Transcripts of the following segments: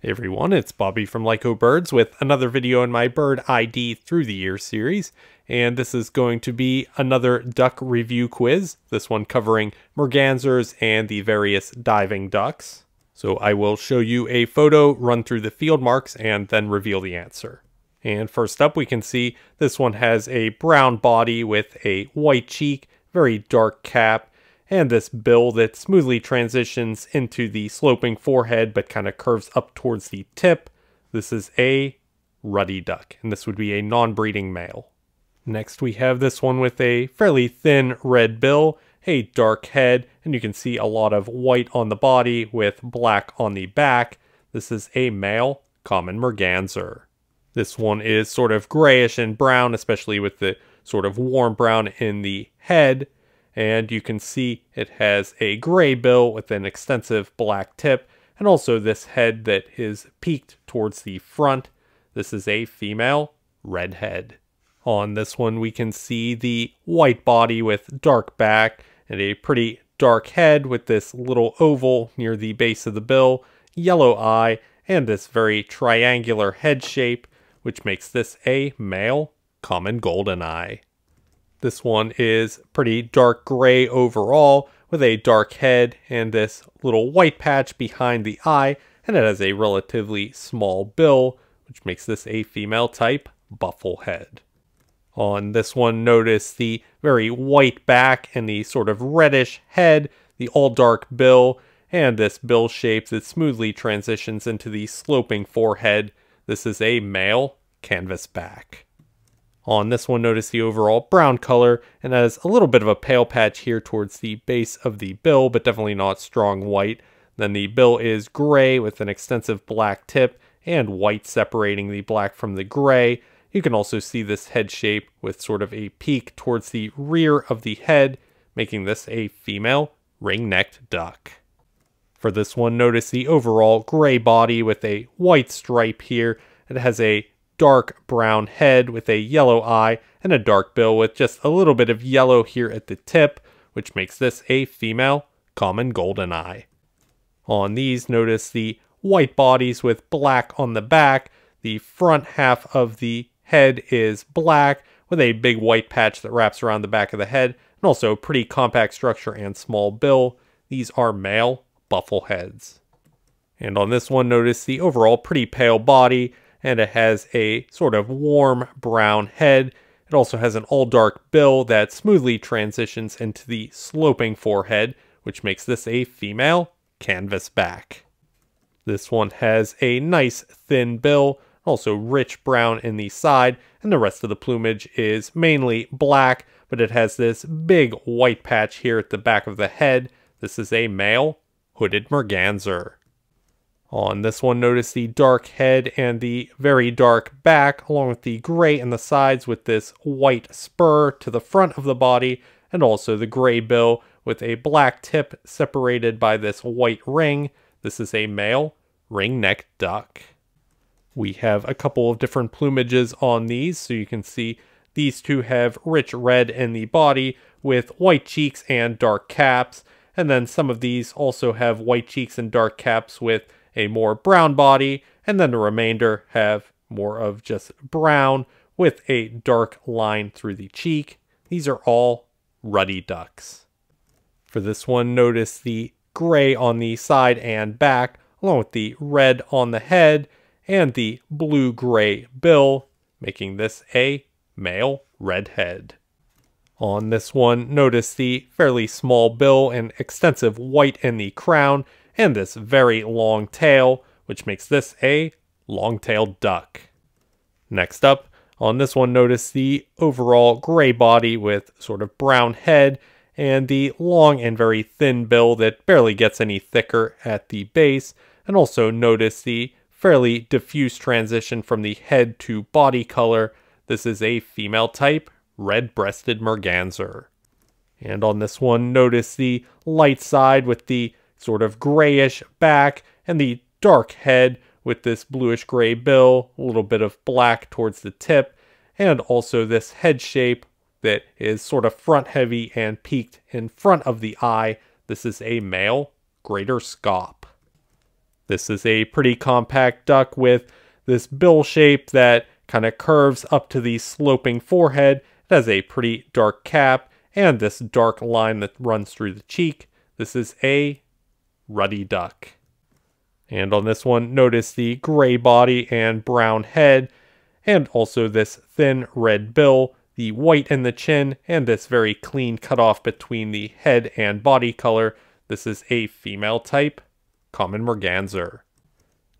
Hey everyone, it's Bobby from Lyco Birds with another video in my Bird ID Through the Year series, and this is going to be another duck review quiz, this one covering mergansers and the various diving ducks. So I will show you a photo, run through the field marks, and then reveal the answer. And first up we can see this one has a brown body with a white cheek, very dark cap, and this bill that smoothly transitions into the sloping forehead but kind of curves up towards the tip. This is a ruddy duck, and this would be a non-breeding male. Next we have this one with a fairly thin red bill, a dark head, and you can see a lot of white on the body with black on the back. This is a male common merganser. This one is sort of grayish and brown, especially with the sort of warm brown in the head. And you can see it has a gray bill with an extensive black tip, and also this head that is peaked towards the front. This is a female redhead. On this one we can see the white body with dark back and a pretty dark head with this little oval near the base of the bill, yellow eye, and this very triangular head shape, which makes this a male common goldeneye. This one is pretty dark gray overall with a dark head and this little white patch behind the eye, and it has a relatively small bill, which makes this a female type bufflehead. On this one, notice the very white back and the sort of reddish head, the all dark bill, and this bill shape that smoothly transitions into the sloping forehead. This is a male canvasback. On this one, notice the overall brown color, and has a little bit of a pale patch here towards the base of the bill, but definitely not strong white. Then the bill is gray with an extensive black tip and white separating the black from the gray. You can also see this head shape with sort of a peak towards the rear of the head, making this a female ring-necked duck. For this one, notice the overall gray body with a white stripe here. It has a dark brown head with a yellow eye and a dark bill with just a little bit of yellow here at the tip, which makes this a female common goldeneye. On these, notice the white bodies with black on the back. The front half of the head is black with a big white patch that wraps around the back of the head, and also a pretty compact structure and small bill. These are male buffleheads. And on this one, notice the overall pretty pale body, and it has a sort of warm brown head. It also has an all-dark bill that smoothly transitions into the sloping forehead, which makes this a female canvasback. This one has a nice thin bill, also rich brown in the side, and the rest of the plumage is mainly black, but it has this big white patch here at the back of the head. This is a male hooded merganser. On this one, notice the dark head and the very dark back, along with the gray in the sides with this white spur to the front of the body, and also the gray bill with a black tip separated by this white ring. This is a male ring-necked duck. We have a couple of different plumages on these, so you can see these two have rich red in the body with white cheeks and dark caps, and then some of these also have white cheeks and dark caps with a more brown body, and then the remainder have more of just brown with a dark line through the cheek. These are all ruddy ducks. For this one, notice the gray on the side and back, along with the red on the head and the blue-gray bill, making this a male redhead. On this one, notice the fairly small bill and extensive white in the crown, and this very long tail, which makes this a long-tailed duck. Next up, on this one, notice the overall gray body with sort of brown head and the long and very thin bill that barely gets any thicker at the base, and also notice the fairly diffuse transition from the head to body color. This is a female type red-breasted merganser. And on this one, notice the light side with the sort of grayish back and the dark head with this bluish gray bill, a little bit of black towards the tip, and also this head shape that is sort of front heavy and peaked in front of the eye. This is a male greater Scaup. This is a pretty compact duck with this bill shape that kind of curves up to the sloping forehead. It has a pretty dark cap and this dark line that runs through the cheek. This is a ruddy duck. And on this one, notice the gray body and brown head, and also this thin red bill, the white in the chin, and this very clean cutoff between the head and body color. This is a female type, Common Merganser.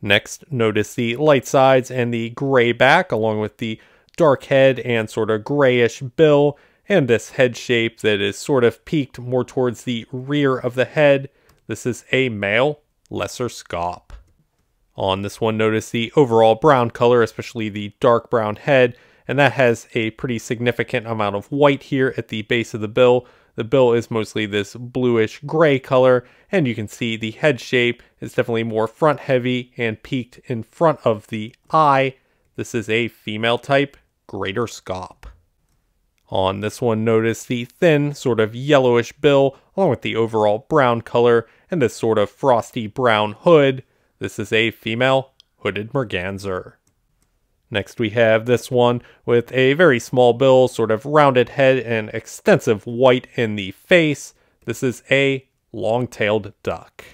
Next, notice the light sides and the gray back, along with the dark head and sort of grayish bill, and this head shape that is sort of peaked more towards the rear of the head. This is a male, lesser Scaup. On this one, notice the overall brown color, especially the dark brown head, and that has a pretty significant amount of white here at the base of the bill. The bill is mostly this bluish gray color, and you can see the head shape is definitely more front heavy and peaked in front of the eye. This is a female type, greater Scaup. On this one, notice the thin sort of yellowish bill, along with the overall brown color and this sort of frosty brown hood. This is a female, Hooded Merganser. Next we have this one with a very small bill, sort of rounded head, and extensive white in the face. This is a long-tailed duck.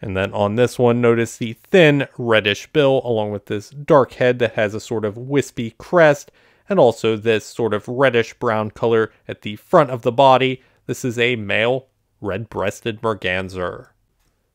And then on this one, notice the thin reddish bill along with this dark head that has a sort of wispy crest, and also this sort of reddish brown color at the front of the body. This is a male red-breasted merganser.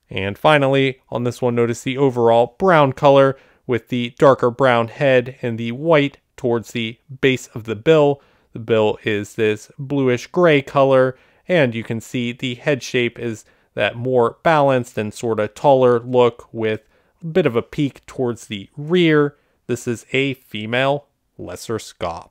And finally, on this one, notice the overall brown color with the darker brown head and the white towards the base of the bill. The bill is this bluish gray color, and you can see the head shape is that more balanced and sort of taller look with a bit of a peak towards the rear. This is a female lesser Scaup.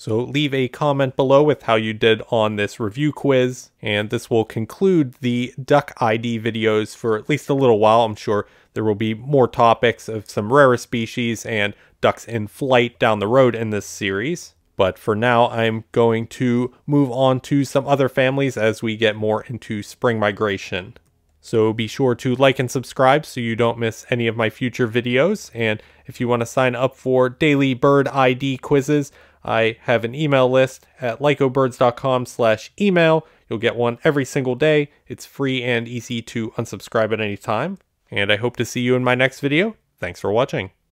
So leave a comment below with how you did on this review quiz, and this will conclude the duck ID videos for at least a little while. I'm sure there will be more topics of some rarer species and ducks in flight down the road in this series. But for now, I'm going to move on to some other families as we get more into spring migration. So be sure to like and subscribe so you don't miss any of my future videos. And if you want to sign up for daily bird ID quizzes, I have an email list at lycobirds.com/email. You'll get one every single day. It's free and easy to unsubscribe at any time. And I hope to see you in my next video. Thanks for watching.